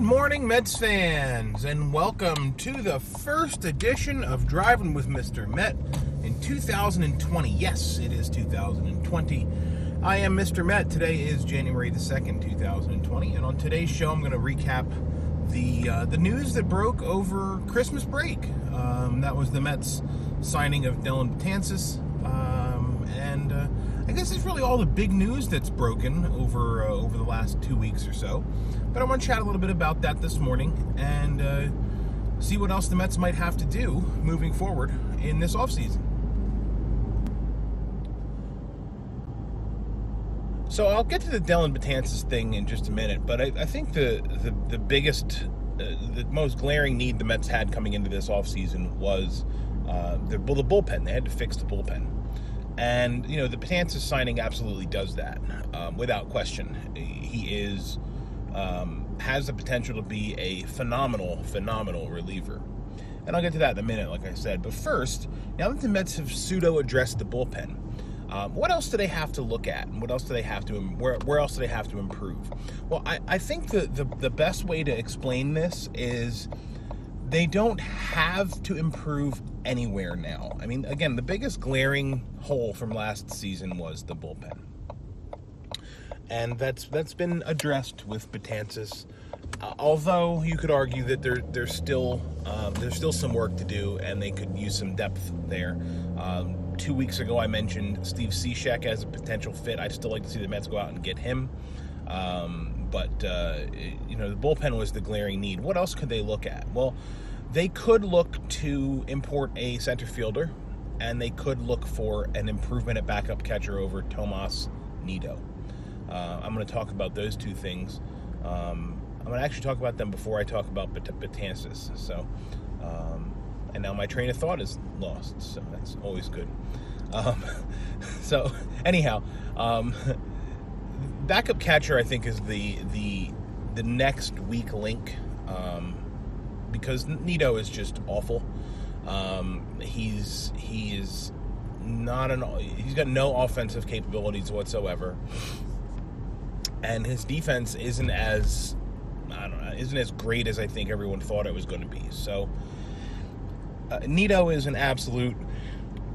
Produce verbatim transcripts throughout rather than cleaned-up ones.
Good morning, Mets fans, and welcome to the first edition of Driving with Mister Met in two thousand twenty. Yes, it is two thousand twenty. I am Mister Met. Today is January the second, two thousand twenty, and on today's show, I'm going to recap the uh, the news that broke over Christmas break. Um, that was the Mets signing of Dellin Betances, um, and uh, I guess it's really all the big news that's broken over uh, over the last two weeks or so. But I want to chat a little bit about that this morning and uh, see what else the Mets might have to do moving forward in this offseason. So I'll get to the Dellin Betances thing in just a minute, but I, I think the, the, the biggest, uh, the most glaring need the Mets had coming into this offseason was uh, the, the bullpen. They had to fix the bullpen. And, you know, the Betances signing absolutely does that, um, without question. He is... Um, has the potential to be a phenomenal, phenomenal reliever. And I'll get to that in a minute, like I said. But first, now that the Mets have pseudo-addressed the bullpen, um, what else do they have to look at? And what else do they have to, where, where else do they have to improve? Well, I, I think the, the, the best way to explain this is they don't have to improve anywhere now. I mean, again, the biggest glaring hole from last season was the bullpen. And that's that's been addressed with Betances, uh, although you could argue that there there's still um, there's still some work to do, and they could use some depth there. Um, two weeks ago, I mentioned Steve Cishek as a potential fit. I'd still like to see the Mets go out and get him, um, but uh, you know the bullpen was the glaring need. What else could they look at? Well, they could look to import a center fielder, and they could look for an improvement at backup catcher over Tomas Nido. Uh, I'm going to talk about those two things. Um, I'm going to actually talk about them before I talk about Bet- Betances. So, um, and now my train of thought is lost, so that's always good. Um, so, anyhow, um, backup catcher I think is the the the next weak link um, because Nido is just awful. Um, he's he is not an he's got no offensive capabilities whatsoever. And his defense isn't as, I don't know, isn't as great as I think everyone thought it was going to be. So, uh, Nido is an absolute,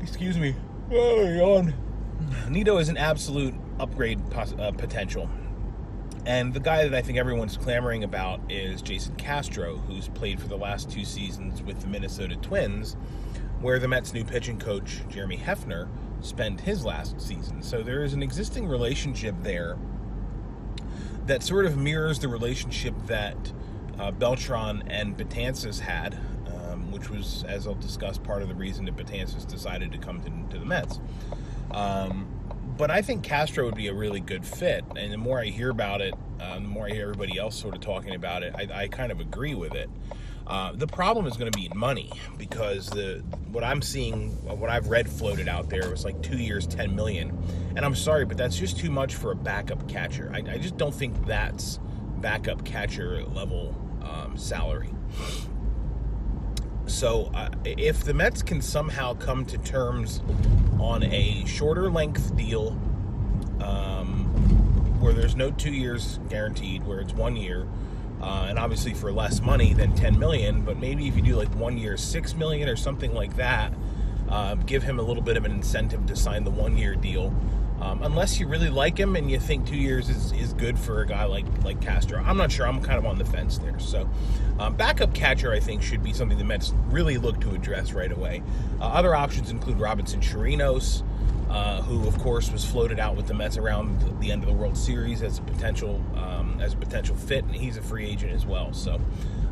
excuse me, oh, yawn. Nido is an absolute upgrade pos- uh, potential. And the guy that I think everyone's clamoring about is Jason Castro, who's played for the last two seasons with the Minnesota Twins, where the Mets' new pitching coach, Jeremy Hefner, spent his last season. So there is an existing relationship there that sort of mirrors the relationship that uh, Beltran and Betances had, um, which was, as I'll discuss, part of the reason that Betances decided to come to, to the Mets. Um, but I think Castro would be a really good fit, and the more I hear about it, uh, the more I hear everybody else sort of talking about it, I, I kind of agree with it. Uh, the problem is going to be money, because the what I'm seeing, what I've read floated out there, was like two years, ten million dollars. And I'm sorry, but that's just too much for a backup catcher. I, I just don't think that's backup catcher level um, salary. So uh, if the Mets can somehow come to terms on a shorter length deal um, where there's no two years guaranteed, where it's one year, Uh, and obviously for less money than ten million dollars, but maybe if you do like one year, six million dollars or something like that, uh, give him a little bit of an incentive to sign the one-year deal. Um, unless you really like him and you think two years is, is good for a guy like, like Castro. I'm not sure. I'm kind of on the fence there. So um, backup catcher, I think, should be something the Mets really look to address right away. Uh, other options include Robinson Chirinos, uh, who, of course, was floated out with the Mets around the end of the World Series as a potential um, as a potential fit, and he's a free agent as well. So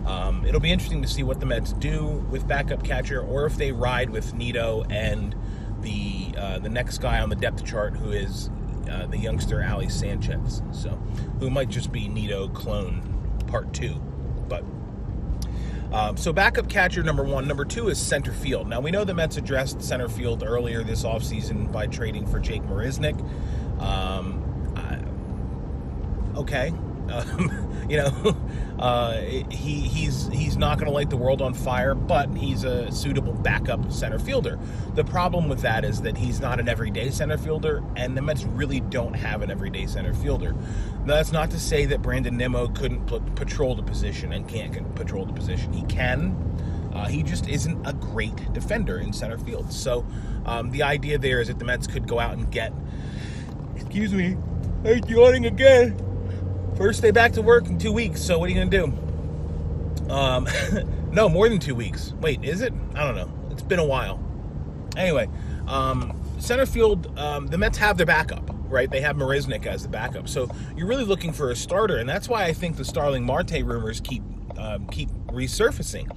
um, it'll be interesting to see what the Mets do with backup catcher, or if they ride with Nido and the uh, the next guy on the depth chart, who is uh, the youngster Ali Sanchez, so who might just be Nido clone part two. But um, so backup catcher number one, number two is center field. Now we know the Mets addressed center field earlier this offseason by trading for Jake Marisnick. Um, I, okay, um, you know Uh, he he's he's not going to light the world on fire, but he's a suitable backup center fielder. The problem with that is that he's not an everyday center fielder, and the Mets really don't have an everyday center fielder. Now, that's not to say that Brandon Nimmo couldn't patrol the position and can't patrol the position. He can. Uh, he just isn't a great defender in center field. So um, the idea there is that the Mets could go out and get, excuse me, I'm yawning again. First day back to work in two weeks, so what are you going to do? Um, no, more than two weeks. Wait, is it? I don't know. It's been a while. Anyway, um, center field, um, the Mets have their backup, right? They have Marisnick as the backup. So you're really looking for a starter, and that's why I think the Starling Marte rumors keep um, keep resurfacing.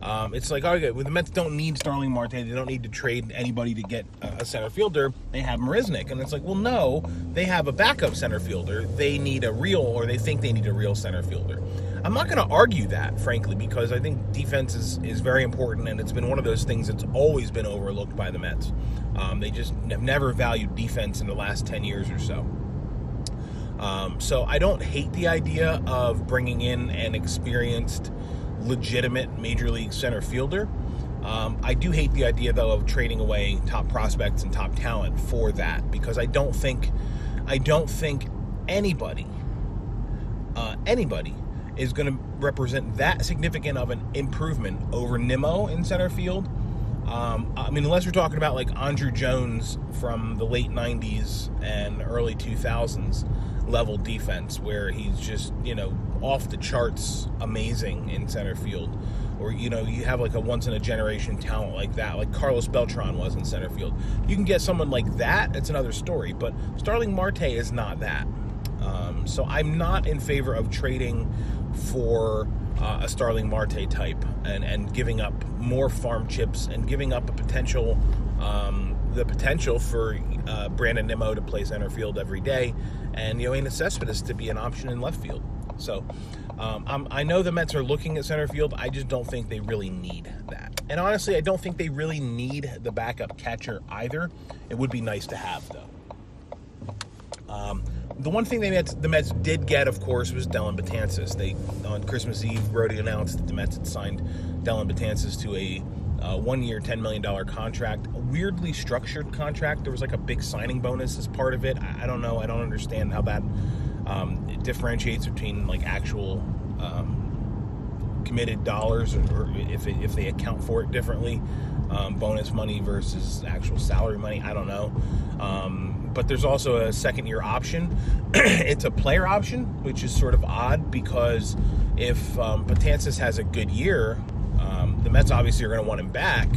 Um, it's like, okay, well, the Mets don't need Starling Marte. They don't need to trade anybody to get a center fielder. They have Marisnick. And it's like, well, no, they have a backup center fielder. They need a real, or they think they need a real center fielder. I'm not going to argue that, frankly, because I think defense is, is very important, and it's been one of those things that's always been overlooked by the Mets. Um, they just have never valued defense in the last ten years or so. Um, so I don't hate the idea of bringing in an experienced, legitimate major league center fielder. Um, I do hate the idea, though, of trading away top prospects and top talent for that, because I don't think, I don't think anybody, uh, anybody is going to represent that significant of an improvement over Nimmo in center field. Um, I mean, unless we're talking about like Andrew Jones from the late nineties and early two thousands level defense, where he's just, you know, off the charts amazing in center field, or, you know, you have like a once in a generation talent like that, like Carlos Beltran was in center field. You can get someone like that, it's another story, but Starling Marte is not that. Um, so I'm not in favor of trading for Uh, a Starling Marte type and, and giving up more farm chips and giving up a potential, um, the potential for uh, Brandon Nimmo to play center field every day and Yoenis Cespedes to be an option in left field. So um, I'm, I know the Mets are looking at center field. I just don't think they really need that. And honestly, I don't think they really need the backup catcher either. It would be nice to have, though. Um, The one thing they Mets, the Mets did get, of course, was Dellin Betances. They, on Christmas Eve, Brody announced that the Mets had signed Dellin Betances to a uh, one-year, ten million dollars contract, a weirdly structured contract. There was like a big signing bonus as part of it. I, I don't know. I don't understand how that um, it differentiates between like actual um, committed dollars, or, or if, it, if they account for it differently, um, bonus money versus actual salary money. I don't know. Um, But there's also a second-year option. It's a player option, which is sort of odd, because if um, Betances has a good year, um, the Mets obviously are going to want him back.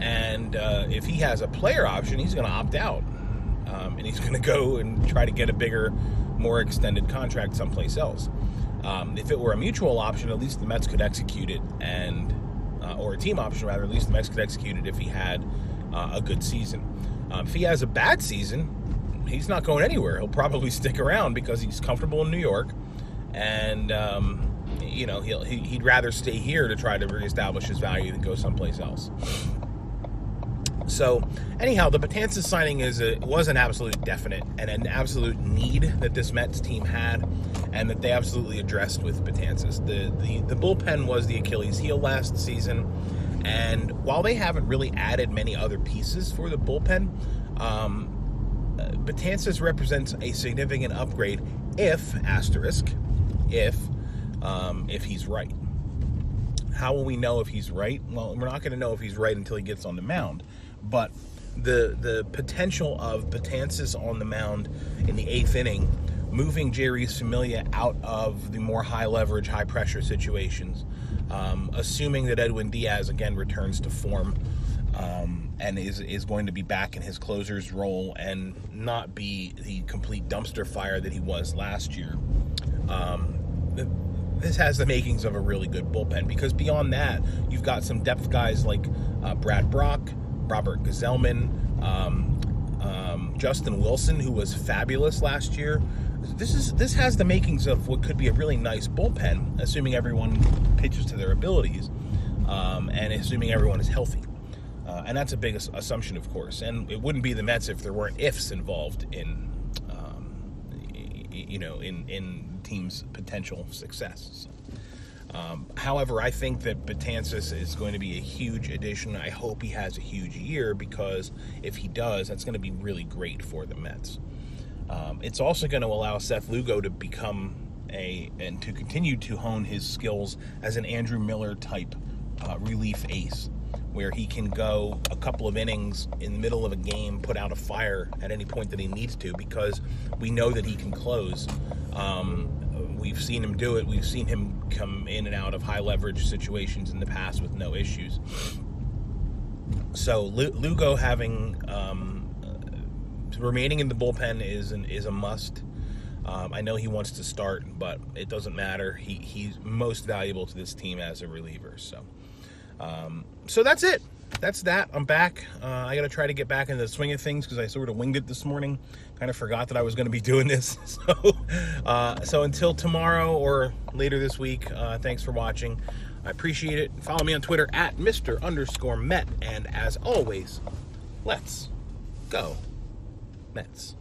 And uh, if he has a player option, he's going to opt out. Um, and he's going to go and try to get a bigger, more extended contract someplace else. Um, if it were a mutual option, at least the Mets could execute it. and uh, Or a team option, rather. At least the Mets could execute it if he had uh, a good season. Um, if he has a bad season, he's not going anywhere. He'll probably stick around because he's comfortable in New York, and um, you know, he'll, he, he'd rather stay here to try to reestablish his value than go someplace else. So, anyhow, the Betances signing is a, was an absolute definite and an absolute need that this Mets team had, and that they absolutely addressed with Betances. The the, the bullpen was the Achilles heel last season. And while they haven't really added many other pieces for the bullpen, um, Betances represents a significant upgrade if, asterisk, if, um, if he's right. How will we know if he's right? Well, we're not going to know if he's right until he gets on the mound. But the the potential of Betances on the mound in the eighth inning, moving Jeurys Familia out of the more high-leverage, high-pressure situations, um, assuming that Edwin Diaz, again, returns to form um, and is, is going to be back in his closer's role and not be the complete dumpster fire that he was last year. Um, this has the makings of a really good bullpen, because beyond that, you've got some depth guys like uh, Brad Brock, Robert Gazelman, um, um, Justin Wilson, who was fabulous last year. This is this has the makings of what could be a really nice bullpen, assuming everyone pitches to their abilities, um, and assuming everyone is healthy. Uh, and that's a big assumption, of course. And it wouldn't be the Mets if there weren't ifs involved in, um, you know, in, in team's potential success. So, um, however, I think that Betances is going to be a huge addition. I hope he has a huge year, because if he does, that's going to be really great for the Mets. Um, it's also going to allow Seth Lugo to become a and to continue to hone his skills as an Andrew Miller type uh, relief ace, where he can go a couple of innings in the middle of a game, put out a fire at any point that he needs to, because we know that he can close. Um, we've seen him do it. We've seen him come in and out of high leverage situations in the past with no issues. So Lugo having um, remaining in the bullpen is an, is a must. Um, I know he wants to start, but it doesn't matter. He, he's most valuable to this team as a reliever. So, um, so that's it. That's that. I'm back. Uh, I got to try to get back into the swing of things, because I sort of winged it this morning. Kind of forgot that I was going to be doing this. So, uh, so until tomorrow or later this week, uh, thanks for watching. I appreciate it. Follow me on Twitter at Mister underscore Met. And as always, let's go Mets.